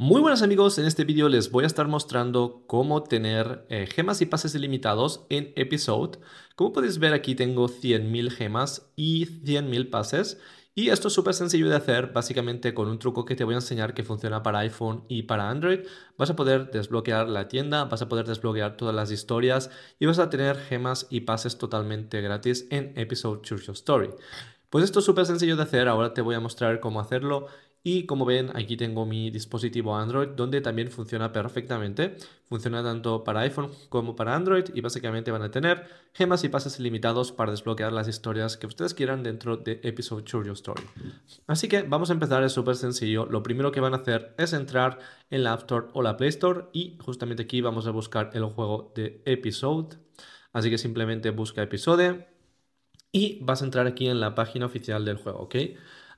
Muy buenas amigos, en este vídeo les voy a estar mostrando cómo tener gemas y pases ilimitados en Episode. Como podéis ver, aquí tengo 100.000 gemas y 100.000 pases. Y esto es súper sencillo de hacer, básicamente con un truco que te voy a enseñar que funciona para iPhone y para Android. Vas a poder desbloquear la tienda, vas a poder desbloquear todas las historias y vas a tener gemas y pases totalmente gratis en Episode Choose Your Story. Pues esto es súper sencillo de hacer, ahora te voy a mostrar cómo hacerlo. Y como ven, aquí tengo mi dispositivo Android, donde también funciona perfectamente. Funciona tanto para iPhone como para Android y básicamente van a tener gemas y pases ilimitados para desbloquear las historias que ustedes quieran dentro de Episode Choose Your Story. Así que vamos a empezar, es súper sencillo. Lo primero que van a hacer es entrar en la App Store o la Play Store y justamente aquí vamos a buscar el juego de Episode. Así que simplemente busca Episode y vas a entrar aquí en la página oficial del juego, ¿ok?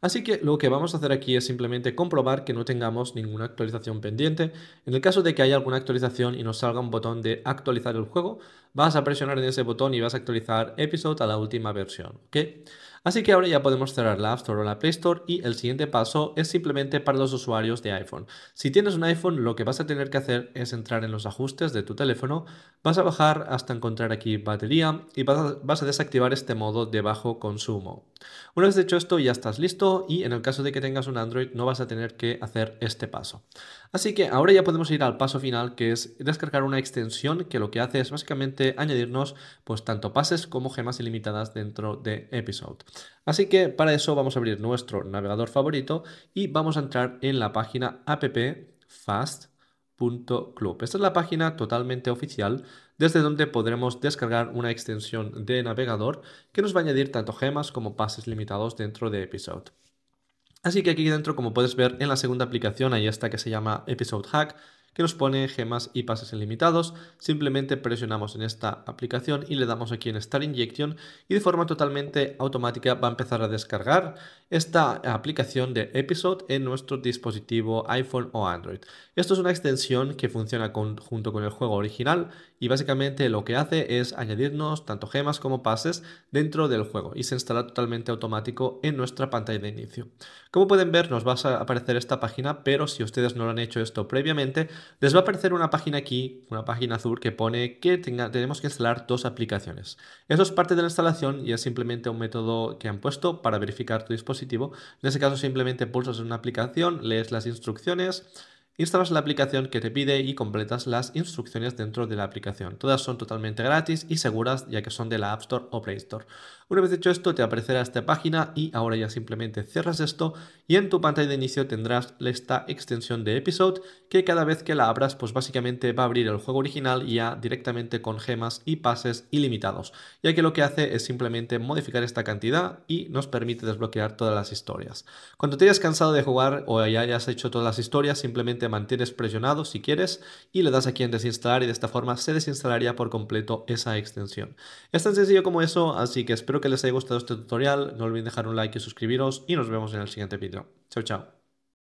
Así que lo que vamos a hacer aquí es simplemente comprobar que no tengamos ninguna actualización pendiente. En el caso de que haya alguna actualización y nos salga un botón de actualizar el juego, vas a presionar en ese botón y vas a actualizar Episode a la última versión, ¿ok? Así que ahora ya podemos cerrar la App Store o la Play Store y el siguiente paso es simplemente para los usuarios de iPhone. Si tienes un iPhone, lo que vas a tener que hacer es entrar en los ajustes de tu teléfono, vas a bajar hasta encontrar aquí batería y vas a desactivar este modo de bajo consumo. Una vez hecho esto ya estás listo. Y en el caso de que tengas un Android no vas a tener que hacer este paso. Así que ahora ya podemos ir al paso final, que es descargar una extensión que lo que hace es básicamente añadirnos pues tanto pases como gemas ilimitadas dentro de Episode. Así que para eso vamos a abrir nuestro navegador favorito y vamos a entrar en la página appfast.club. Esta es la página totalmente oficial desde donde podremos descargar una extensión de navegador que nos va a añadir tanto gemas como pases limitados dentro de Episode. Así que aquí dentro, como puedes ver, en la segunda aplicación hay esta que se llama Episode Hack, que nos pone gemas y pases ilimitados. Simplemente presionamos en esta aplicación y le damos aquí en Start Injection y de forma totalmente automática va a empezar a descargar esta aplicación de Episode en nuestro dispositivo iPhone o Android. Esto es una extensión que funciona junto con el juego original y básicamente lo que hace es añadirnos tanto gemas como pases dentro del juego y se instala totalmente automático en nuestra pantalla de inicio. Como pueden ver, nos va a aparecer esta página, pero si ustedes no lo han hecho esto previamente, les va a aparecer una página aquí, una página azul que pone que tenemos que instalar dos aplicaciones. Eso es parte de la instalación y es simplemente un método que han puesto para verificar tu dispositivo. En ese caso simplemente pulsas en una aplicación, lees las instrucciones, instalas la aplicación que te pide y completas las instrucciones dentro de la aplicación. Todas son totalmente gratis y seguras ya que son de la App Store o Play Store. Una vez hecho esto te aparecerá esta página y ahora ya simplemente cierras esto y en tu pantalla de inicio tendrás esta extensión de Episode que cada vez que la abras pues básicamente va a abrir el juego original ya directamente con gemas y pases ilimitados, ya que lo que hace es simplemente modificar esta cantidad y nos permite desbloquear todas las historias. Cuando te hayas cansado de jugar o ya hayas hecho todas las historias, simplemente mantienes presionado si quieres y le das aquí en desinstalar y de esta forma se desinstalaría por completo esa extensión. Es tan sencillo como eso, así que espero que les haya gustado este tutorial, no olviden dejar un like y suscribiros y nos vemos en el siguiente vídeo. Chao, chao.